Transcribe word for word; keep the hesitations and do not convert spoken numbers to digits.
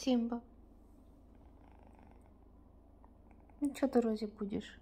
Симба. Ну что ты, Рози, будешь?